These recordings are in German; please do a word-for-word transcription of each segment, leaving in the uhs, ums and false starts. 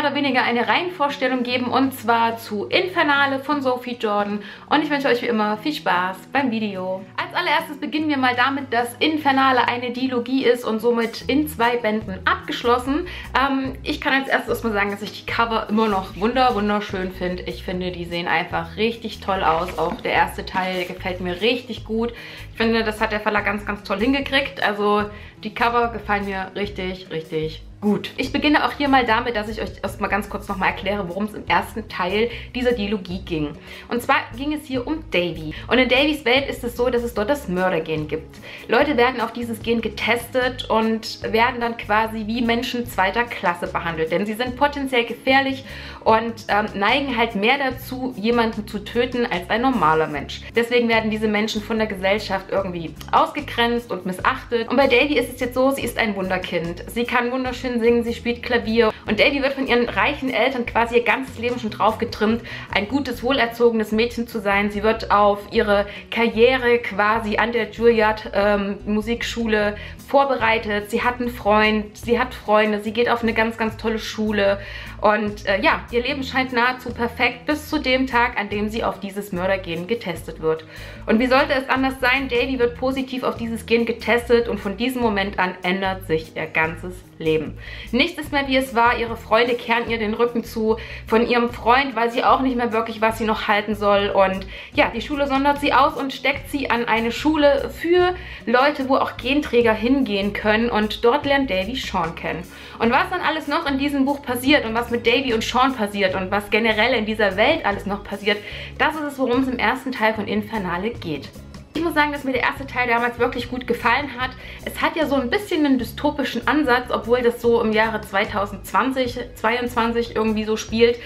mehr oder weniger eine Reihenvorstellung geben, und zwar zu Infernale von Sophie Jordan. Und ich wünsche euch wie immer viel Spaß beim Video. Als allererstes beginnen wir mal damit, dass Infernale eine Dilogie ist und somit in zwei Bänden abgeschlossen. Ähm, ich kann als erstes erstmal sagen, dass ich die Cover immer noch wunder, wunderschön finde. Ich finde, die sehen einfach richtig toll aus. Auch der erste Teil gefällt mir richtig gut. Ich finde, das hat der Verlag ganz, ganz toll hingekriegt. Also die Cover gefallen mir richtig, richtig gut. Ich beginne auch hier mal damit, dass ich euch erstmal ganz kurz nochmal erkläre, worum es im ersten Teil dieser Dilogie ging. Und zwar ging es hier um Davy. Und in Davys Welt ist es so, dass es dort das Mördergen gibt. Leute werden auf dieses Gen getestet und werden dann quasi wie Menschen zweiter Klasse behandelt. Denn sie sind potenziell gefährlich und ähm, neigen halt mehr dazu, jemanden zu töten als ein normaler Mensch. Deswegen werden diese Menschen von der Gesellschaft irgendwie ausgegrenzt und missachtet. Und bei Davy ist es jetzt so, sie ist ein Wunderkind. Sie kann wunderschön singen, sie spielt Klavier. Und Davy wird von ihren reichen Eltern quasi ihr ganzes Leben schon drauf getrimmt, ein gutes, wohlerzogenes Mädchen zu sein. Sie wird auf ihre Karriere quasi an der Juilliard ähm, Musikschule vorbereitet. Sie hat einen Freund, sie hat Freunde, sie geht auf eine ganz, ganz tolle Schule. Und äh, ja, ihr Leben scheint nahezu perfekt bis zu dem Tag, an dem sie auf dieses Mördergen getestet wird. Und wie sollte es anders sein? Davy wird positiv auf dieses Gen getestet und von diesem Moment an ändert sich ihr ganzes Leben. Nichts ist mehr wie es war, ihre Freunde kehren ihr den Rücken zu, von ihrem Freund weiß sie auch nicht mehr wirklich, was sie noch halten soll, und ja, die Schule sondert sie aus und steckt sie an eine Schule für Leute, wo auch Genträger hingehen können, und dort lernt Davy Sean kennen. Und was dann alles noch in diesem Buch passiert und was mit Davy und Sean passiert und was generell in dieser Welt alles noch passiert, das ist es, worum es im ersten Teil von Infernale geht. Ich muss sagen, dass mir der erste Teil damals wirklich gut gefallen hat. Es hat ja so ein bisschen einen dystopischen Ansatz, obwohl das so im Jahre zweitausendzwanzig, zweiundzwanzig irgendwie so spielt.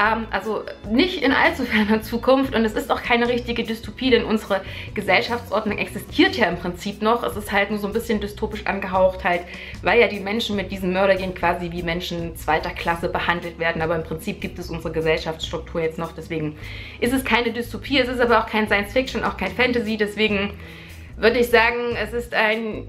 Ähm, also nicht in allzu ferner Zukunft, und es ist auch keine richtige Dystopie, denn unsere Gesellschaftsordnung existiert ja im Prinzip noch. Es ist halt nur so ein bisschen dystopisch angehaucht, halt, weil ja die Menschen mit diesem Mördergen quasi wie Menschen zweiter Klasse behandelt werden. Aber im Prinzip gibt es unsere Gesellschaftsstruktur jetzt noch, deswegen ist es keine Dystopie. Es ist aber auch kein Science-Fiction, auch kein Fantasy, deswegen Deswegen würde ich sagen, es ist ein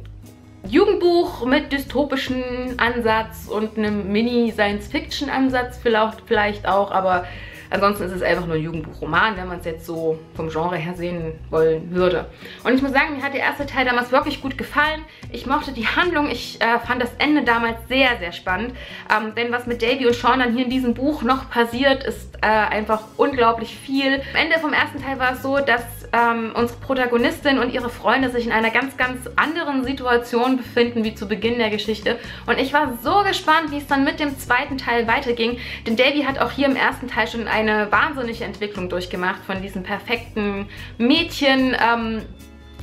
Jugendbuch mit dystopischem Ansatz und einem Mini-Science-Fiction-Ansatz vielleicht, vielleicht auch, aber ansonsten ist es einfach nur ein Jugendbuchroman, wenn man es jetzt so vom Genre her sehen wollen würde. Und ich muss sagen, mir hat der erste Teil damals wirklich gut gefallen. Ich mochte die Handlung, ich äh, fand das Ende damals sehr, sehr spannend. Ähm, denn was mit Davy und Sean dann hier in diesem Buch noch passiert, ist äh, einfach unglaublich viel. Am Ende vom ersten Teil war es so, dass ähm, unsere Protagonistin und ihre Freunde sich in einer ganz, ganz anderen Situation befinden, wie zu Beginn der Geschichte. Und ich war so gespannt, wie es dann mit dem zweiten Teil weiterging. Denn Davy hat auch hier im ersten Teil schon ein eine wahnsinnige Entwicklung durchgemacht, von diesem perfekten Mädchen, ähm,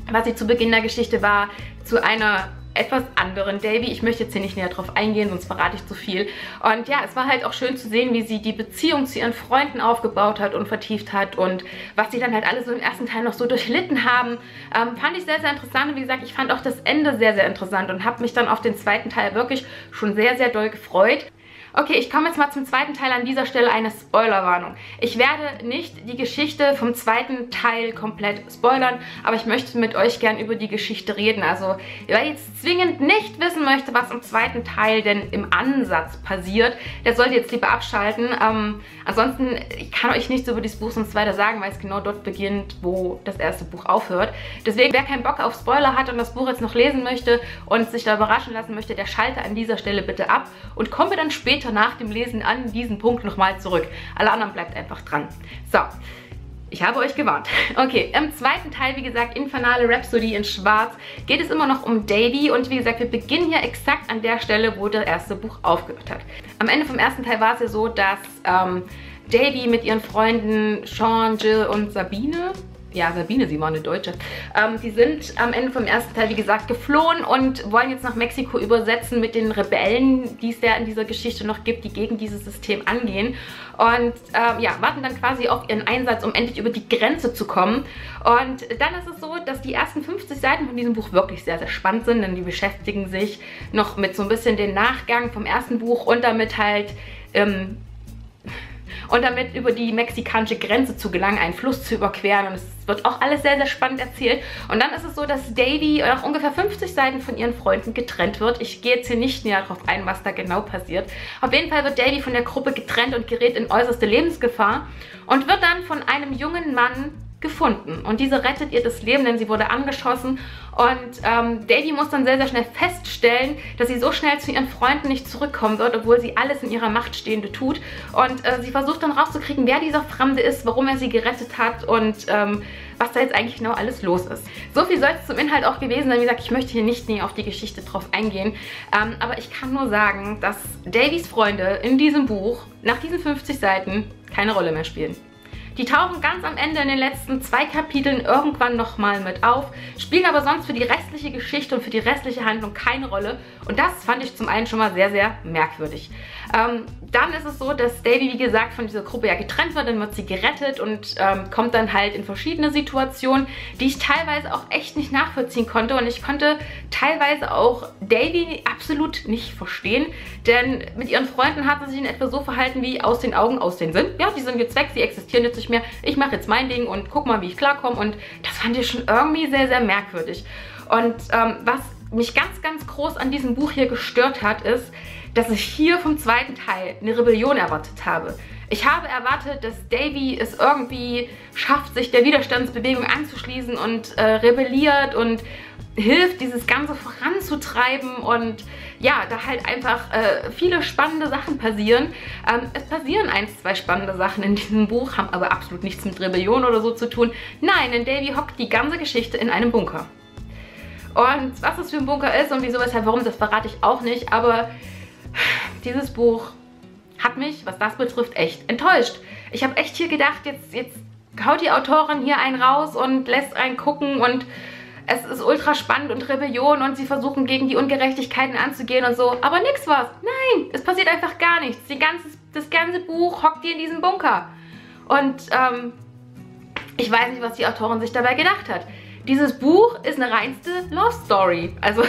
was sie zu Beginn der Geschichte war, zu einer etwas anderen Davy. Ich möchte jetzt hier nicht näher drauf eingehen, sonst verrate ich zu viel. Und ja, es war halt auch schön zu sehen, wie sie die Beziehung zu ihren Freunden aufgebaut hat und vertieft hat und was sie dann halt alle so im ersten Teil noch so durchlitten haben. Ähm, fand ich sehr, sehr interessant, und wie gesagt, ich fand auch das Ende sehr, sehr interessant und habe mich dann auf den zweiten Teil wirklich schon sehr, sehr doll gefreut. Okay, ich komme jetzt mal zum zweiten Teil. An dieser Stelle eine Spoilerwarnung. Ich werde nicht die Geschichte vom zweiten Teil komplett spoilern, aber ich möchte mit euch gern über die Geschichte reden. Also, wer jetzt zwingend nicht wissen möchte, was im zweiten Teil denn im Ansatz passiert, der sollte jetzt lieber abschalten. Ähm, ansonsten, ich kann euch nichts über dieses Buch sonst weiter sagen, weil es genau dort beginnt, wo das erste Buch aufhört. Deswegen, wer keinen Bock auf Spoiler hat und das Buch jetzt noch lesen möchte und sich da überraschen lassen möchte, der schalte an dieser Stelle bitte ab und komme dann später nach dem Lesen an diesen Punkt nochmal zurück. Alle anderen bleibt einfach dran. So, ich habe euch gewarnt. Okay, im zweiten Teil, wie gesagt, Infernale Rhapsody in Schwarz, geht es immer noch um Davy, und wie gesagt, wir beginnen hier exakt an der Stelle, wo das erste Buch aufgehört hat. Am Ende vom ersten Teil war es ja so, dass ähm, Davy mit ihren Freunden Sean, Jill und Sabine... Ja, Sabine, sie war eine Deutsche. Ähm, die sind am Ende vom ersten Teil, wie gesagt, geflohen und wollen jetzt nach Mexiko übersetzen mit den Rebellen, die es ja in dieser Geschichte noch gibt, die gegen dieses System angehen. Und ähm, ja, warten dann quasi auf ihren Einsatz, um endlich über die Grenze zu kommen. Und dann ist es so, dass die ersten fünfzig Seiten von diesem Buch wirklich sehr, sehr spannend sind, denn die beschäftigen sich noch mit so ein bisschen den Nachgang vom ersten Buch und damit halt... Ähm, und damit über die mexikanische Grenze zu gelangen, einen Fluss zu überqueren. Und es wird auch alles sehr, sehr spannend erzählt. Und dann ist es so, dass Davy nach ungefähr fünfzig Seiten von ihren Freunden getrennt wird. Ich gehe jetzt hier nicht näher darauf ein, was da genau passiert. Auf jeden Fall wird Davy von der Gruppe getrennt und gerät in äußerste Lebensgefahr und wird dann von einem jungen Mann gefunden. Und diese rettet ihr das Leben, denn sie wurde angeschossen. Und ähm, Davy muss dann sehr, sehr schnell feststellen, dass sie so schnell zu ihren Freunden nicht zurückkommen wird, obwohl sie alles in ihrer Macht Stehende tut. Und äh, sie versucht dann rauszukriegen, wer dieser Fremde ist, warum er sie gerettet hat und ähm, was da jetzt eigentlich genau alles los ist. So viel soll es zum Inhalt auch gewesen sein. Wie gesagt, ich möchte hier nicht näher auf die Geschichte drauf eingehen. Ähm, aber ich kann nur sagen, dass Davys Freunde in diesem Buch nach diesen fünfzig Seiten keine Rolle mehr spielen. Die tauchen ganz am Ende in den letzten zwei Kapiteln irgendwann nochmal mit auf, spielen aber sonst für die restliche Geschichte und für die restliche Handlung keine Rolle. Und das fand ich zum einen schon mal sehr, sehr merkwürdig. Ähm, dann ist es so, dass Davy, wie gesagt, von dieser Gruppe ja getrennt wird, dann wird sie gerettet und ähm, kommt dann halt in verschiedene Situationen, die ich teilweise auch echt nicht nachvollziehen konnte. Und ich konnte teilweise auch Davy absolut nicht verstehen, denn mit ihren Freunden hat sie sich in etwa so verhalten wie aus den Augen, aus den Sinn. Ja, die sind jetzt weg, sie existieren jetzt nicht mehr. Ich mache jetzt mein Ding und guck mal, wie ich klarkomme. Und das fand ich schon irgendwie sehr, sehr merkwürdig. Und ähm, was mich ganz, ganz groß an diesem Buch hier gestört hat, ist, dass ich hier vom zweiten Teil eine Rebellion erwartet habe. Ich habe erwartet, dass Davy es irgendwie schafft, sich der Widerstandsbewegung anzuschließen und äh, rebelliert und hilft, dieses Ganze voranzutreiben und ja, da halt einfach äh, viele spannende Sachen passieren. Ähm, es passieren ein, zwei spannende Sachen in diesem Buch, haben aber absolut nichts mit Rebellion oder so zu tun. Nein, denn Davy hockt die ganze Geschichte in einem Bunker. Und was das für ein Bunker ist und wieso, weshalb, warum, das verrate ich auch nicht, aber dieses Buch hat mich, was das betrifft, echt enttäuscht. Ich habe echt hier gedacht, jetzt, jetzt haut die Autorin hier einen raus und lässt einen gucken und es ist ultra spannend und Rebellion und sie versuchen gegen die Ungerechtigkeiten anzugehen und so. Aber nix war's. Nein, es passiert einfach gar nichts. Die ganze, das ganze Buch hockt ihr in diesem Bunker. Und ähm, ich weiß nicht, was die Autorin sich dabei gedacht hat. Dieses Buch ist eine reinste Love Story. Also,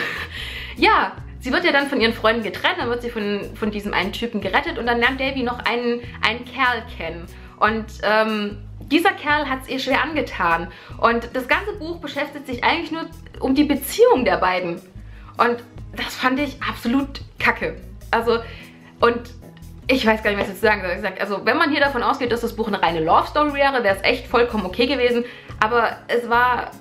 ja, sie wird ja dann von ihren Freunden getrennt, dann wird sie von, von diesem einen Typen gerettet und dann lernt Davy noch einen, einen Kerl kennen. Und ähm, dieser Kerl hat es ihr schwer angetan. Und das ganze Buch beschäftigt sich eigentlich nur um die Beziehung der beiden. Und das fand ich absolut kacke. Also, und ich weiß gar nicht, was ich jetzt sagen soll. Also, wenn man hier davon ausgeht, dass das Buch eine reine Love-Story wäre, wäre es echt vollkommen okay gewesen. Aber es war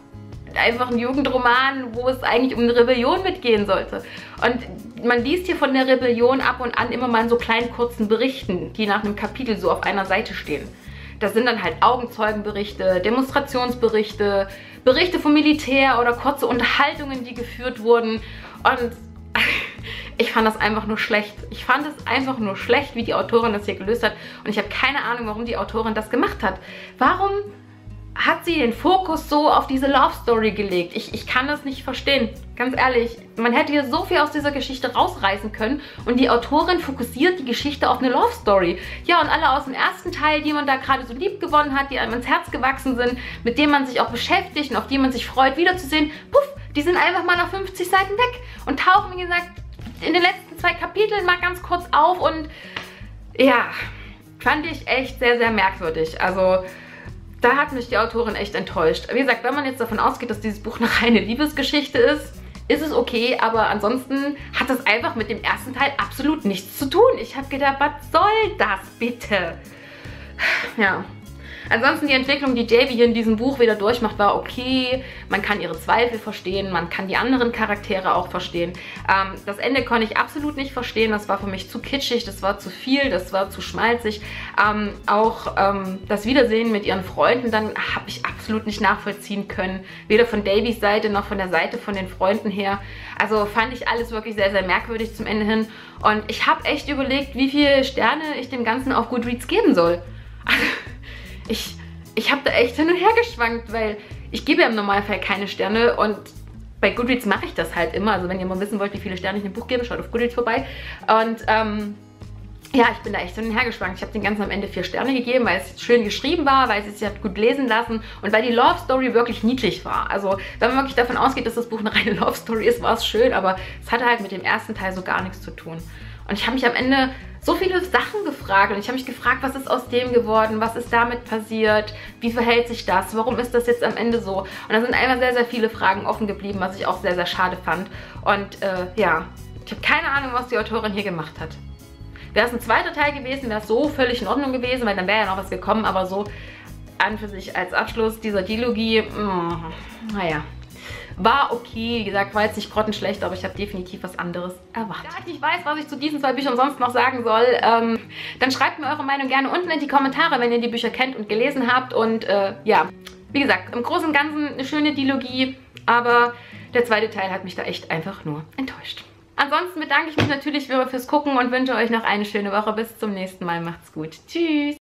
einfach ein Jugendroman, wo es eigentlich um eine Rebellion mitgehen sollte. Und man liest hier von der Rebellion ab und an immer mal in so kleinen, kurzen Berichten, die nach einem Kapitel so auf einer Seite stehen. Das sind dann halt Augenzeugenberichte, Demonstrationsberichte, Berichte vom Militär oder kurze Unterhaltungen, die geführt wurden. Und ich fand das einfach nur schlecht. Ich fand es einfach nur schlecht, wie die Autorin das hier gelöst hat. Und ich habe keine Ahnung, warum die Autorin das gemacht hat. Warum hat sie den Fokus so auf diese Love Story gelegt? Ich, ich kann das nicht verstehen. Ganz ehrlich, man hätte hier so viel aus dieser Geschichte rausreißen können und die Autorin fokussiert die Geschichte auf eine Love Story. Ja, und alle aus dem ersten Teil, die man da gerade so lieb gewonnen hat, die einem ins Herz gewachsen sind, mit denen man sich auch beschäftigt und auf die man sich freut, wiederzusehen, puff, die sind einfach mal nach fünfzig Seiten weg und tauchen, wie gesagt, in den letzten zwei Kapiteln mal ganz kurz auf und ja, fand ich echt sehr, sehr merkwürdig. Also, da hat mich die Autorin echt enttäuscht. Wie gesagt, wenn man jetzt davon ausgeht, dass dieses Buch eine reine Liebesgeschichte ist, ist es okay, aber ansonsten hat das einfach mit dem ersten Teil absolut nichts zu tun. Ich habe gedacht, was soll das bitte? Ja. Ansonsten die Entwicklung, die Davy hier in diesem Buch wieder durchmacht, war okay. Man kann ihre Zweifel verstehen, man kann die anderen Charaktere auch verstehen. Ähm, das Ende konnte ich absolut nicht verstehen. Das war für mich zu kitschig, das war zu viel, das war zu schmalzig. Ähm, auch ähm, das Wiedersehen mit ihren Freunden, dann habe ich absolut nicht nachvollziehen können. Weder von Davys Seite noch von der Seite von den Freunden her. Also fand ich alles wirklich sehr, sehr merkwürdig zum Ende hin. Und ich habe echt überlegt, wie viele Sterne ich dem Ganzen auf Goodreads geben soll. Also, Ich, ich habe da echt hin und her geschwankt, weil ich gebe ja im Normalfall keine Sterne und bei Goodreads mache ich das halt immer. Also wenn ihr mal wissen wollt, wie viele Sterne ich einem Buch gebe, schaut auf Goodreads vorbei. Und ähm, ja, ich bin da echt hin und her geschwankt. Ich habe den Ganzen am Ende vier Sterne gegeben, weil es schön geschrieben war, weil es sich hat gut lesen lassen und weil die Love Story wirklich niedlich war. Also wenn man wirklich davon ausgeht, dass das Buch eine reine Love Story ist, war es schön, aber es hatte halt mit dem ersten Teil so gar nichts zu tun. Und ich habe mich am Ende so viele Sachen gefragt und ich habe mich gefragt, was ist aus dem geworden, was ist damit passiert, wie verhält sich das, warum ist das jetzt am Ende so? Und da sind einfach sehr, sehr viele Fragen offen geblieben, was ich auch sehr, sehr schade fand. Und äh, ja, ich habe keine Ahnung, was die Autorin hier gemacht hat. Wäre es ein zweiter Teil gewesen, wäre es so völlig in Ordnung gewesen, weil dann wäre ja noch was gekommen, aber so an für sich als Abschluss dieser Dilogie, mh, naja, war okay. Wie gesagt, war jetzt nicht grottenschlecht, aber ich habe definitiv was anderes erwartet. Da ich nicht weiß, was ich zu diesen zwei Büchern sonst noch sagen soll, ähm, dann schreibt mir eure Meinung gerne unten in die Kommentare, wenn ihr die Bücher kennt und gelesen habt. Und äh, ja, wie gesagt, im Großen und Ganzen eine schöne Dilogie, aber der zweite Teil hat mich da echt einfach nur enttäuscht. Ansonsten bedanke ich mich natürlich wieder fürs Gucken und wünsche euch noch eine schöne Woche. Bis zum nächsten Mal. Macht's gut. Tschüss.